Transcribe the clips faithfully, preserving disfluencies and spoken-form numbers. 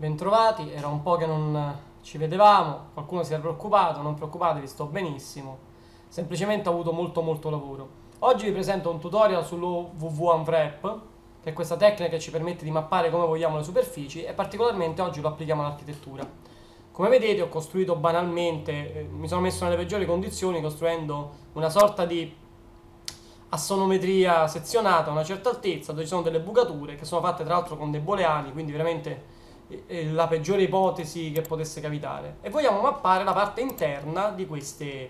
Bentrovati, era un po' che non ci vedevamo, qualcuno si era preoccupato, non preoccupatevi, sto benissimo, semplicemente ho avuto molto molto lavoro. Oggi vi presento un tutorial sullo Unwrap, che è questa tecnica che ci permette di mappare come vogliamo le superfici e particolarmente oggi lo applichiamo all'architettura. Come vedete ho costruito banalmente, eh, mi sono messo nelle peggiori condizioni costruendo una sorta di assonometria sezionata a una certa altezza dove ci sono delle bucature che sono fatte tra l'altro con dei booleani, quindi veramente la peggiore ipotesi che potesse capitare, e vogliamo mappare la parte interna di queste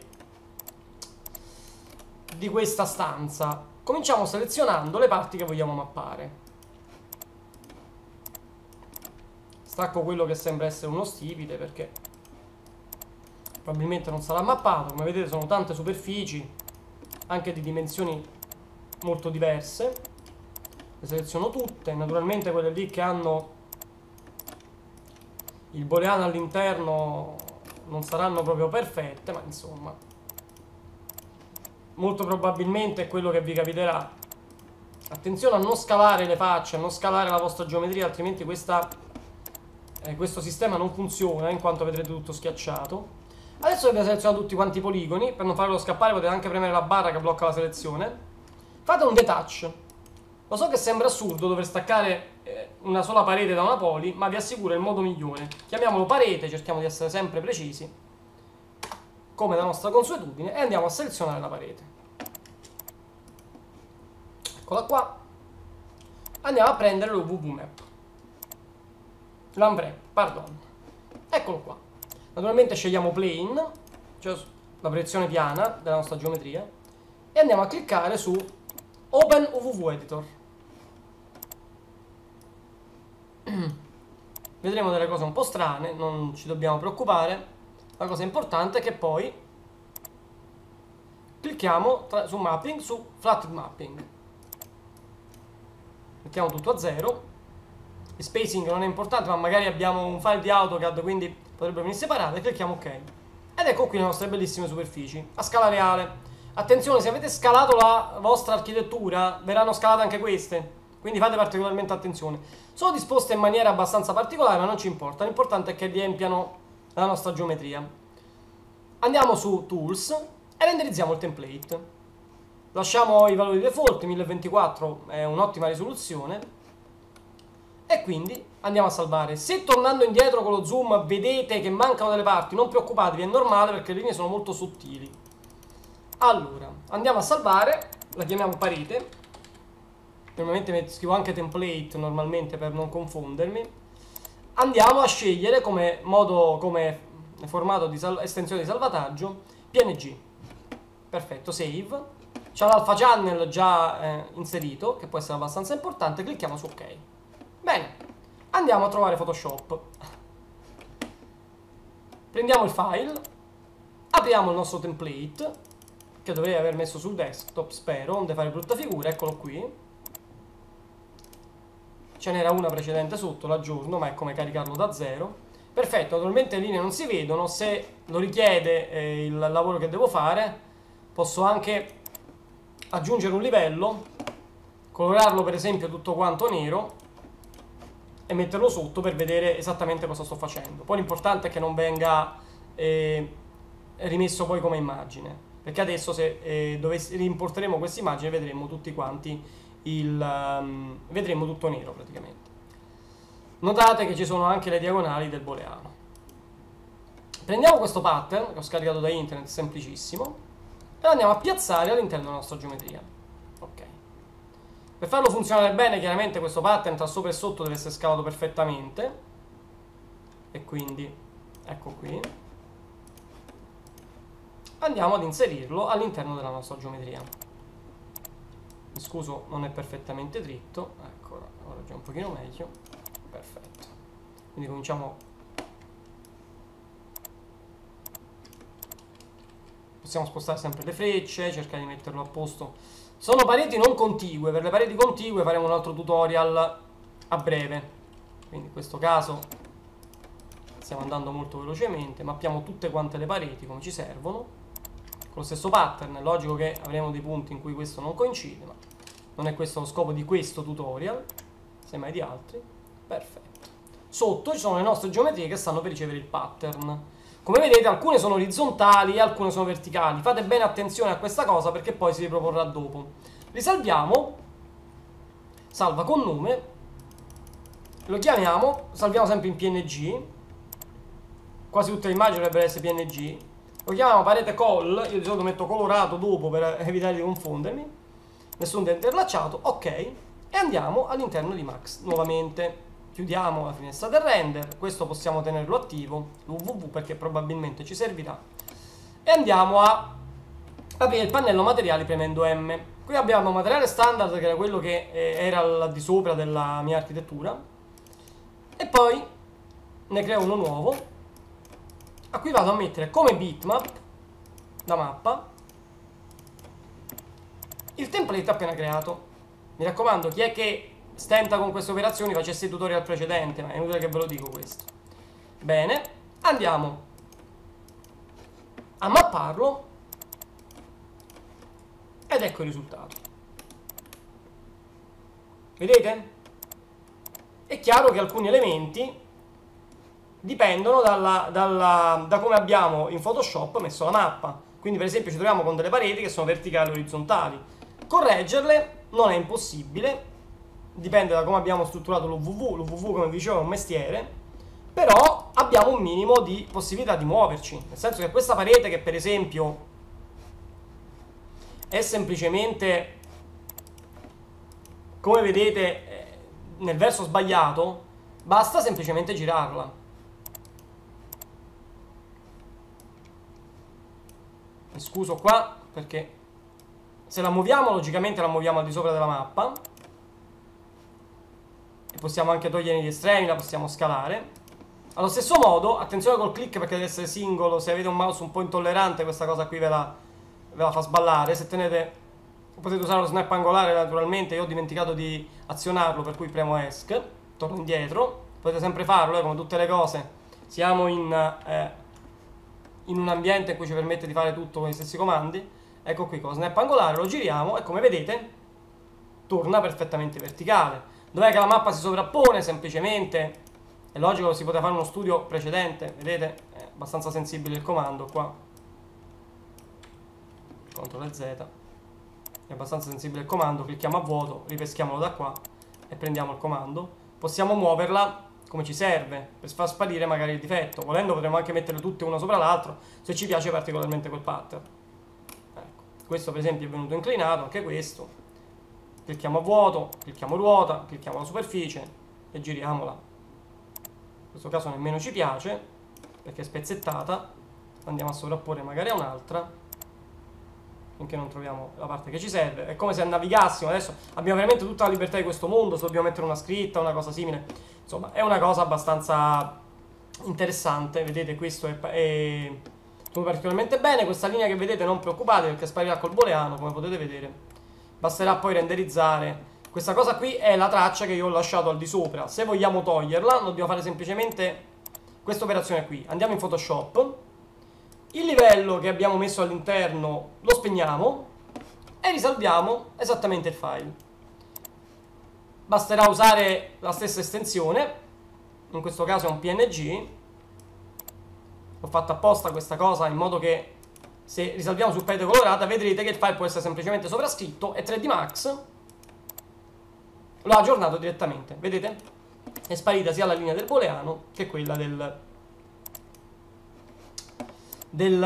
di questa stanza. Cominciamo selezionando le parti che vogliamo mappare. Stacco quello che sembra essere uno stipite perché probabilmente non sarà mappato. Come vedete sono tante superfici anche di dimensioni molto diverse, le seleziono tutte, naturalmente quelle lì che hanno il booleano all'interno non saranno proprio perfette, ma insomma molto probabilmente è quello che vi capiterà. Attenzione a non scalare le facce, a non scalare la vostra geometria, altrimenti questa, eh, questo sistema non funziona, in quanto vedrete tutto schiacciato. Adesso abbiamo selezionato tutti quanti i poligoni. Per non farlo scappare potete anche premere la barra che blocca la selezione. Fate un detach. Lo so che sembra assurdo dover staccare una sola parete da una poli, ma vi assicuro è il modo migliore. Chiamiamolo parete, cerchiamo di essere sempre precisi, come la nostra consuetudine, e andiamo a selezionare la parete. Eccola qua. Andiamo a prendere lo WWMap. L'unwrap, pardon. Eccolo qua. Naturalmente scegliamo plane, cioè la proiezione piana della nostra geometria, e andiamo a cliccare su Open U V W Editor. Vedremo delle cose un po' strane, non ci dobbiamo preoccupare. La cosa importante è che poi clicchiamo tra, su mapping, su flatted mapping. Mettiamo tutto a zero. Il spacing non è importante, ma magari abbiamo un file di AutoCAD, quindi potrebbe venire separato, e clicchiamo ok. Ed ecco qui le nostre bellissime superfici a scala reale. Attenzione, se avete scalato la vostra architettura verranno scalate anche queste, quindi fate particolarmente attenzione. Sono disposte in maniera abbastanza particolare, ma non ci importa, l'importante è che riempiano la nostra geometria. Andiamo su Tools e renderizziamo il template. Lasciamo i valori default, mille ventiquattro è un'ottima risoluzione, e quindi andiamo a salvare. Se tornando indietro con lo zoom vedete che mancano delle parti, non preoccupatevi, è normale perché le linee sono molto sottili. Allora, andiamo a salvare, la chiamiamo parete. Normalmente scrivo anche template, normalmente, per non confondermi. Andiamo a scegliere come modo, come formato di estensione di salvataggio, P N G. Perfetto, save. C'è l'alpha channel già eh, inserito, che può essere abbastanza importante. Clicchiamo su ok. Bene, andiamo a trovare Photoshop. Prendiamo il file, apriamo il nostro template, che dovrei aver messo sul desktop, spero, non devo fare brutta figura. Eccolo qui. Ce n'era una precedente sotto, l'aggiorno, ma è come caricarlo da zero. Perfetto, naturalmente le linee non si vedono. Se lo richiede eh, il lavoro che devo fare, posso anche aggiungere un livello, colorarlo per esempio tutto quanto nero e metterlo sotto per vedere esattamente cosa sto facendo. Poi l'importante è che non venga eh, rimesso poi come immagine, perché adesso se eh, dovessi, rimporteremo questa immagine vedremo tutti quanti il, um, vedremo tutto nero praticamente. Notate che ci sono anche le diagonali del booleano. Prendiamo questo pattern che ho scaricato da internet, semplicissimo, e lo andiamo a piazzare all'interno della nostra geometria. Ok. Per farlo funzionare bene, chiaramente questo pattern tra sopra e sotto deve essere scalato perfettamente, e quindi ecco qui andiamo ad inserirlo all'interno della nostra geometria. Mi scuso, non è perfettamente dritto. Ecco, ora già un pochino meglio. Perfetto. Quindi cominciamo. Possiamo spostare sempre le frecce, cercare di metterlo a posto. Sono pareti non contigue. Per le pareti contigue faremo un altro tutorial a breve, quindi in questo caso stiamo andando molto velocemente. Mappiamo tutte quante le pareti come ci servono, con lo stesso pattern. È logico che avremo dei punti in cui questo non coincide, ma non è questo lo scopo di questo tutorial, semmai di altri. Perfetto. sotto ci sono le nostre geometrie che stanno per ricevere il pattern. Come vedete alcune sono orizzontali e alcune sono verticali. Fate bene attenzione a questa cosa perché poi si riproporrà dopo. Li salviamo, salva con nome, lo chiamiamo, salviamo sempre in P N G, quasi tutte le immagini dovrebbero essere P N G, lo chiamiamo parete col, io di solito metto colorato dopo per evitare di confondermi, nessuno è interlacciato, ok, e andiamo all'interno di Max nuovamente. Chiudiamo la finestra del render, questo possiamo tenerlo attivo, l'U V W, perché probabilmente ci servirà, e andiamo a aprire il pannello materiali premendo M. Qui abbiamo un materiale standard che era quello che eh, era là di sopra della mia architettura, e poi ne creo uno nuovo a cui vado a mettere come bitmap la mappa il template appena creato. Mi raccomando, chi è che stenta con queste operazioni facesse il tutorial precedente, ma è inutile che ve lo dico questo. Bene, andiamo a mapparlo ed ecco il risultato. Vedete? È chiaro che alcuni elementi dipendono dalla, dalla, da come abbiamo in Photoshop messo la mappa. Quindi per esempio ci troviamo con delle pareti che sono verticali e orizzontali. Correggerle non è impossibile, dipende da come abbiamo strutturato l'U V W. L'U V W, come vi dicevo, è un mestiere, però abbiamo un minimo di possibilità di muoverci, nel senso che questa parete, che per esempio è semplicemente, come vedete nel verso sbagliato, basta semplicemente girarla. Mi scuso qua perché se la muoviamo logicamente la muoviamo al di sopra della mappa, e possiamo anche togliere gli estremi, la possiamo scalare. Allo stesso modo, attenzione col click perché deve essere singolo. Se avete un mouse un po' intollerante, questa cosa qui ve la, ve la fa sballare. Se tenete, potete usare lo snap angolare naturalmente. Io ho dimenticato di azionarlo, per cui premo ESC, torno indietro. Potete sempre farlo, eh, come tutte le cose. Siamo in, eh, in un ambiente in cui ci permette di fare tutto con gli stessi comandi. Ecco qui, con lo snap angolare lo giriamo e come vedete torna perfettamente verticale. Dov'è che la mappa si sovrappone? Semplicemente è logico, si poteva fare uno studio precedente. Vedete, è abbastanza sensibile il comando qua, Ctrl Z, è abbastanza sensibile il comando. Clicchiamo a vuoto, ripeschiamolo da qua e prendiamo il comando. Possiamo muoverla come ci serve per far sparire magari il difetto. Volendo potremmo anche metterle tutte una sopra l'altra se ci piace particolarmente quel pattern. Ecco, questo per esempio è venuto inclinato, anche questo. Clicchiamo a vuoto, clicchiamo ruota, clicchiamo la superficie e giriamola. In questo caso nemmeno ci piace perché è spezzettata. Andiamo a sovrapporre magari a un'altra finché non troviamo la parte che ci serve. È come se navigassimo. Adesso abbiamo veramente tutta la libertà di questo mondo. Se dobbiamo mettere una scritta, una cosa simile, insomma è una cosa abbastanza interessante. Vedete, questo è, è particolarmente bene. Questa linea che vedete, non preoccupate perché sparirà col booleano, come potete vedere. Basterà poi renderizzare. Questa cosa qui è la traccia che io ho lasciato al di sopra. Se vogliamo toglierla dobbiamo fare semplicemente questa operazione qui. Andiamo in Photoshop, il livello che abbiamo messo all'interno lo spegniamo e risalviamo esattamente il file. Basterà usare la stessa estensione, in questo caso è un P N G. L'ho fatta apposta questa cosa in modo che se risalviamo su parete colorata vedrete che il file può essere semplicemente sovrascritto e tre D Max lo ha aggiornato direttamente. Vedete? È sparita sia la linea del booleano che quella del, del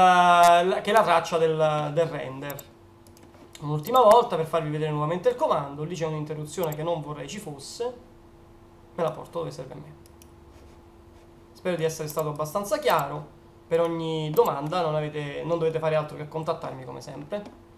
che è la traccia del, del render. Un'ultima volta per farvi vedere nuovamente il comando. Lì c'è un'interruzione che non vorrei ci fosse. Me la porto dove serve a me. Spero di essere stato abbastanza chiaro. Per ogni domanda non, avete, non dovete fare altro che contattarmi come sempre.